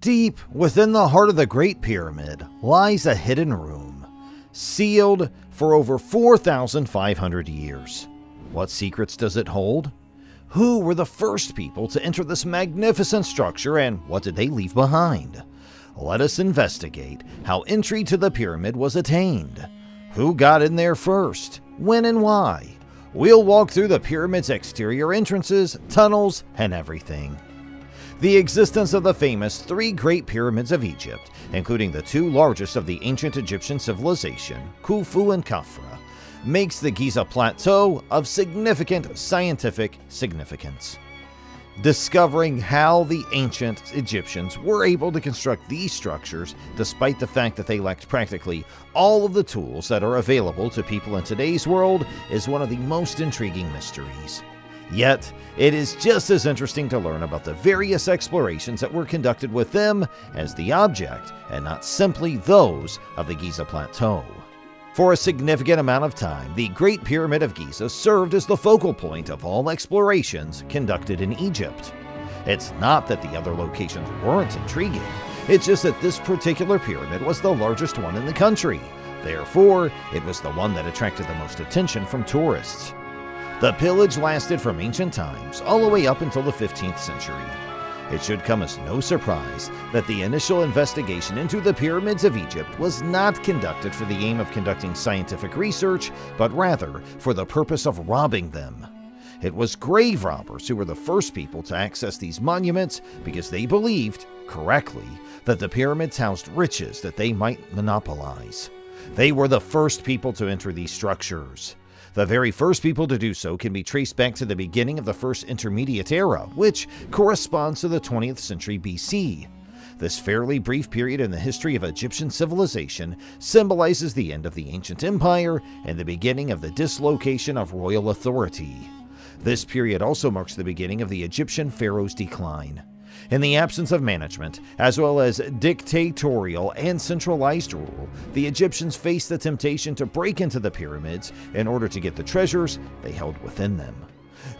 Deep within the heart of the Great Pyramid lies a hidden room, sealed for over 4,500 years. What secrets does it hold? Who were the first people to enter this magnificent structure, and what did they leave behind? Let us investigate how entry to the pyramid was attained. Who got in there first? When and why? We'll walk through the pyramid's exterior entrances, tunnels, and everything. The existence of the famous three Great Pyramids of Egypt, including the two largest of the ancient Egyptian civilization, Khufu and Khafra, makes the Giza Plateau of significant scientific significance. Discovering how the ancient Egyptians were able to construct these structures, despite the fact that they lacked practically all of the tools that are available to people in today's world, is one of the most intriguing mysteries. Yet, it is just as interesting to learn about the various explorations that were conducted with them as the object, and not simply those of the Giza Plateau. For a significant amount of time, the Great Pyramid of Giza served as the focal point of all explorations conducted in Egypt. It's not that the other locations weren't intriguing, it's just that this particular pyramid was the largest one in the country. Therefore, it was the one that attracted the most attention from tourists. The pillage lasted from ancient times all the way up until the 15th century. It should come as no surprise that the initial investigation into the pyramids of Egypt was not conducted for the aim of conducting scientific research, but rather for the purpose of robbing them. It was grave robbers who were the first people to access these monuments because they believed, correctly, that the pyramids housed riches that they might monopolize. They were the first people to enter these structures. The very first people to do so can be traced back to the beginning of the First Intermediate Era, which corresponds to the 20th century BC. This fairly brief period in the history of Egyptian civilization symbolizes the end of the ancient empire and the beginning of the dislocation of royal authority. This period also marks the beginning of the Egyptian pharaoh's decline. In the absence of management, as well as dictatorial and centralized rule, the Egyptians faced the temptation to break into the pyramids in order to get the treasures they held within them.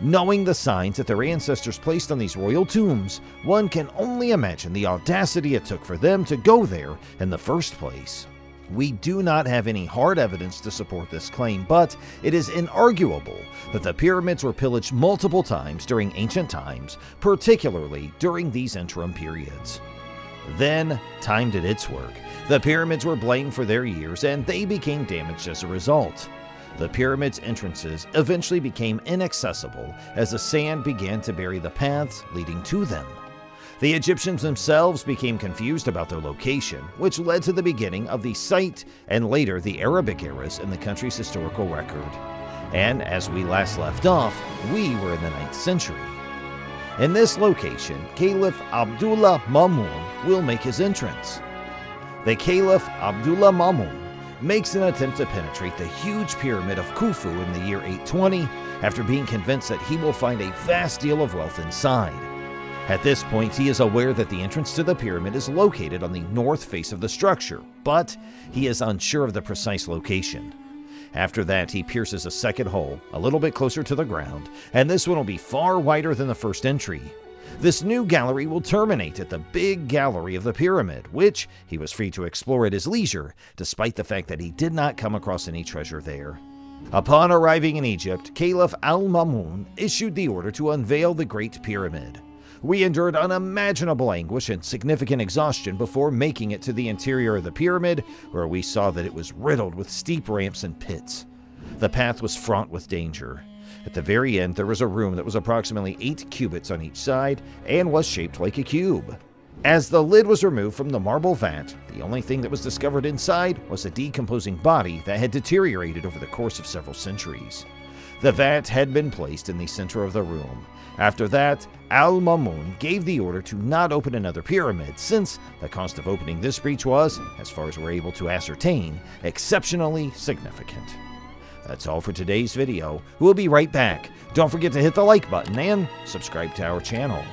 Knowing the signs that their ancestors placed on these royal tombs, one can only imagine the audacity it took for them to go there in the first place. We do not have any hard evidence to support this claim, but it is inarguable that the pyramids were pillaged multiple times during ancient times, particularly during these interim periods. Then, time did its work. The pyramids were blamed for their years, and they became damaged as a result. The pyramids' entrances eventually became inaccessible as the sand began to bury the paths leading to them. The Egyptians themselves became confused about their location, which led to the beginning of the site and later the Arabic eras in the country's historical record. And as we last left off, we were in the 9th century. In this location, Caliph Abdullah al-Ma'mun will make his entrance. The Caliph Abdullah al-Ma'mun makes an attempt to penetrate the huge pyramid of Khufu in the year 820 after being convinced that he will find a vast deal of wealth inside. At this point, he is aware that the entrance to the pyramid is located on the north face of the structure, but he is unsure of the precise location. After that, he pierces a second hole, a little bit closer to the ground, and this one will be far wider than the first entry. This new gallery will terminate at the big gallery of the pyramid, which he was free to explore at his leisure, despite the fact that he did not come across any treasure there. Upon arriving in Egypt, Caliph al-Ma'mun issued the order to unveil the Great Pyramid. We endured unimaginable anguish and significant exhaustion before making it to the interior of the pyramid, where we saw that it was riddled with steep ramps and pits. The path was fraught with danger. At the very end, there was a room that was approximately 8 cubits on each side and was shaped like a cube. As the lid was removed from the marble vat, the only thing that was discovered inside was a decomposing body that had deteriorated over the course of several centuries. The vat had been placed in the center of the room. After that, al-Ma'mun gave the order to not open another pyramid, since the cost of opening this breach was, as far as we're able to ascertain, exceptionally significant. That's all for today's video. We'll be right back. Don't forget to hit the like button and subscribe to our channel.